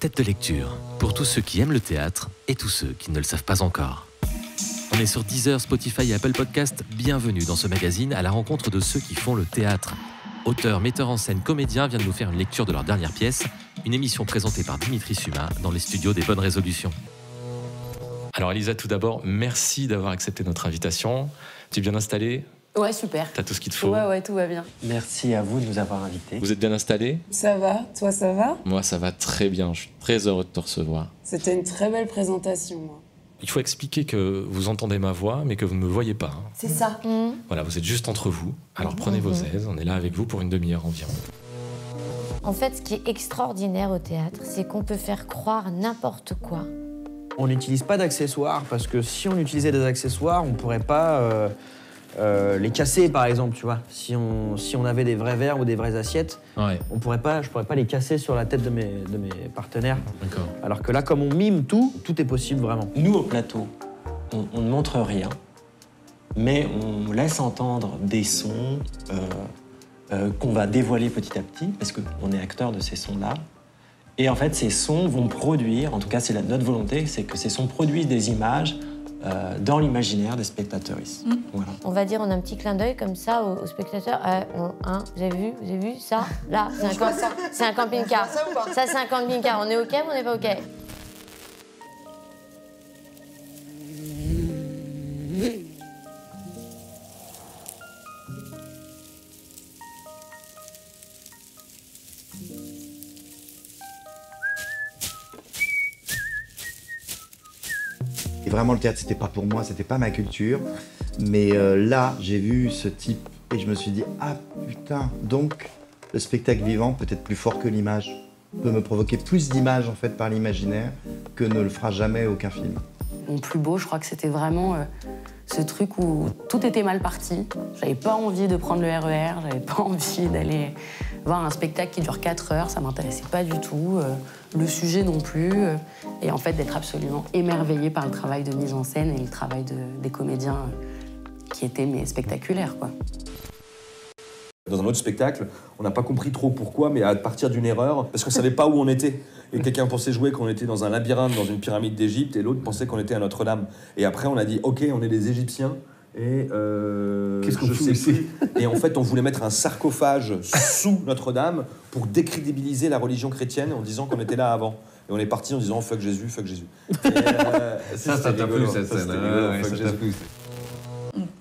Tête de Lecture, pour tous ceux qui aiment le théâtre et tous ceux qui ne le savent pas encore. On est sur Deezer, Spotify et Apple Podcast. Bienvenue dans ce magazine à la rencontre de ceux qui font le théâtre. Auteurs, metteurs en scène, comédiens viennent nous faire une lecture de leur dernière pièce, une émission présentée par Dimitri Suma dans les studios des Bonnes Résolutions. Alors Elisa, tout d'abord, merci d'avoir accepté notre invitation. Tu es bien installée ? Ouais, super. T'as tout ce qu'il te faut. Ouais, tout va bien. Merci à vous de nous avoir invités. Vous êtes bien installés ? Ça va, toi ça va ? Moi ça va très bien, je suis très heureux de te recevoir. C'était une très belle présentation. Il faut expliquer que vous entendez ma voix, mais que vous ne me voyez pas. C'est ça. Voilà, vous êtes juste entre vous, alors prenez vos aises, on est là avec vous pour une demi-heure environ. En fait, ce qui est extraordinaire au théâtre, c'est qu'on peut faire croire n'importe quoi. On n'utilise pas d'accessoires, parce que si on utilisait des accessoires, on ne pourrait pas... les casser, par exemple, tu vois. Si on avait des vrais verres ou des vraies assiettes, on pourrait pas, je pourrais pas les casser sur la tête de mes partenaires. D'accord. Alors que là, comme on mime tout, tout est possible vraiment. Nous, au plateau, on ne montre rien, mais on laisse entendre des sons qu'on va dévoiler petit à petit, parce qu'on est acteur de ces sons-là. Et en fait, ces sons vont produire, en tout cas, c'est notre volonté, c'est que ces sons produisent des images dans l'imaginaire des spectateurs. Voilà. On va dire en un petit clin d'œil comme ça aux spectateurs. Vous avez vu ça? Là, c'est un camping-car. Ça, c'est un camping-car. On est OK ou on n'est pas OK? Vraiment, le théâtre, c'était pas pour moi, c'était pas ma culture. Mais là, j'ai vu ce type et je me suis dit « Ah putain !» Donc, le spectacle vivant, peut-être plus fort que l'image, peut me provoquer plus d'images en fait par l'imaginaire que ne le fera jamais aucun film. Mon plus beau, je crois que c'était vraiment ce truc où tout était mal parti. J'avais pas envie de prendre le RER, j'avais pas envie d'aller voir un spectacle qui dure 4 heures, ça m'intéressait pas du tout, le sujet non plus. Et en fait, d'être absolument émerveillée par le travail de mise en scène et le travail des comédiens qui étaient mais spectaculaires, quoi. Dans un autre spectacle, on n'a pas compris trop pourquoi, mais à partir d'une erreur, parce qu'on ne savait pas où on était. Et quelqu'un pensait jouer qu'on était dans un labyrinthe, dans une pyramide d'Égypte, et l'autre pensait qu'on était à Notre-Dame. Et après, on a dit « Ok, on est des Égyptiens ». Et qu'est-ce qu'on fout ici ? Et en fait, on voulait mettre un sarcophage sous Notre-Dame pour décrédibiliser la religion chrétienne en disant qu'on était là avant. Et on est parti en disant oh, fuck Jésus, fuck Jésus. Ça t'a plu cette scène.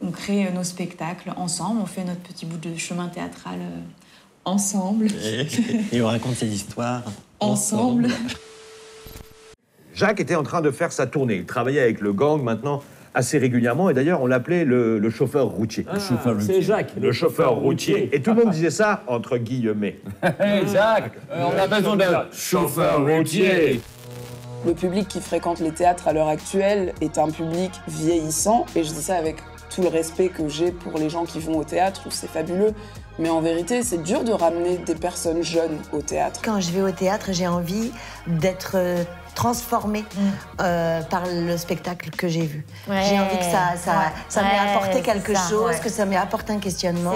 On crée nos spectacles ensemble, on fait notre petit bout de chemin théâtral ensemble. Et on raconte ces histoires ensemble. Jacques était en train de faire sa tournée. Il travaillait avec le gang maintenant assez régulièrement, et d'ailleurs on l'appelait le chauffeur routier. Ah, le chauffeur routier. C'est Jacques. Le chauffeur routier. Et tout le monde disait ça entre guillemets. Hey Jacques, on a besoin d'un chauffeur routier. Le public qui fréquente les théâtres à l'heure actuelle est un public vieillissant, et je dis ça avec tout le respect que j'ai pour les gens qui vont au théâtre, c'est fabuleux, mais en vérité, c'est dur de ramener des personnes jeunes au théâtre. Quand je vais au théâtre, j'ai envie d'être transformée par le spectacle que j'ai vu. Ouais, j'ai envie que ça m'ait apporté quelque chose, que ça m'ait apporté un questionnement,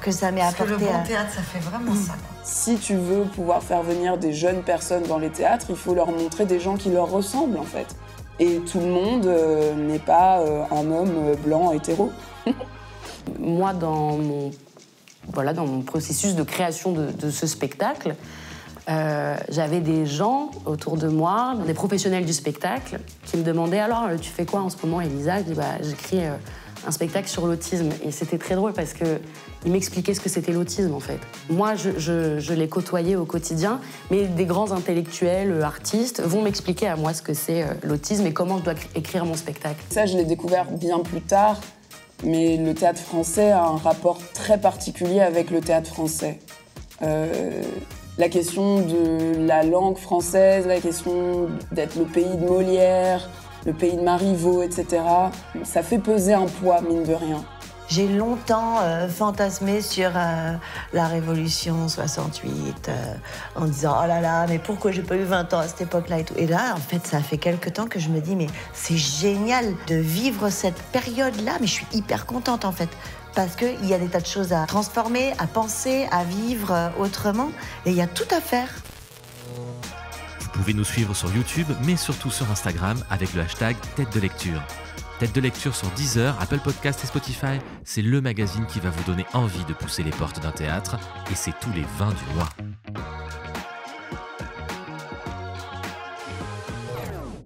que ça m'ait apporté... Parce que le bon théâtre, ça fait vraiment ça. Si tu veux pouvoir faire venir des jeunes personnes dans les théâtres, il faut leur montrer des gens qui leur ressemblent, en fait. Et tout le monde n'est pas un homme blanc hétéro. Moi, dans mon processus de création de ce spectacle, j'avais des gens autour de moi, des professionnels du spectacle, qui me demandaient « Alors, tu fais quoi en ce moment, Elisa ?» Je dis « J'écris un spectacle sur l'autisme ». Et c'était très drôle parce qu'ils m'expliquaient ce que c'était l'autisme, en fait. Moi, je les côtoyais au quotidien, mais des grands intellectuels, artistes, vont m'expliquer à moi ce que c'est l'autisme et comment je dois écrire mon spectacle. Ça, je l'ai découvert bien plus tard, mais le théâtre français a un rapport très particulier avec le théâtre français. La question de la langue française, la question d'être le pays de Molière, le pays de Marivaux, etc. Ça fait peser un poids, mine de rien. J'ai longtemps fantasmé sur la Révolution 68, en disant « Oh là là, mais pourquoi j'ai pas eu 20 ans à cette époque-là » et tout. Et là, en fait, ça fait quelque temps que je me dis « Mais c'est génial de vivre cette période-là, mais je suis hyper contente, en fait. » Parce qu'il y a des tas de choses à transformer, à penser, à vivre autrement. Et il y a tout à faire. Vous pouvez nous suivre sur YouTube, mais surtout sur Instagram avec le hashtag Tête de Lecture. Tête de Lecture sur Deezer, Apple Podcast et Spotify, c'est le magazine qui va vous donner envie de pousser les portes d'un théâtre, et c'est tous les 20 du mois.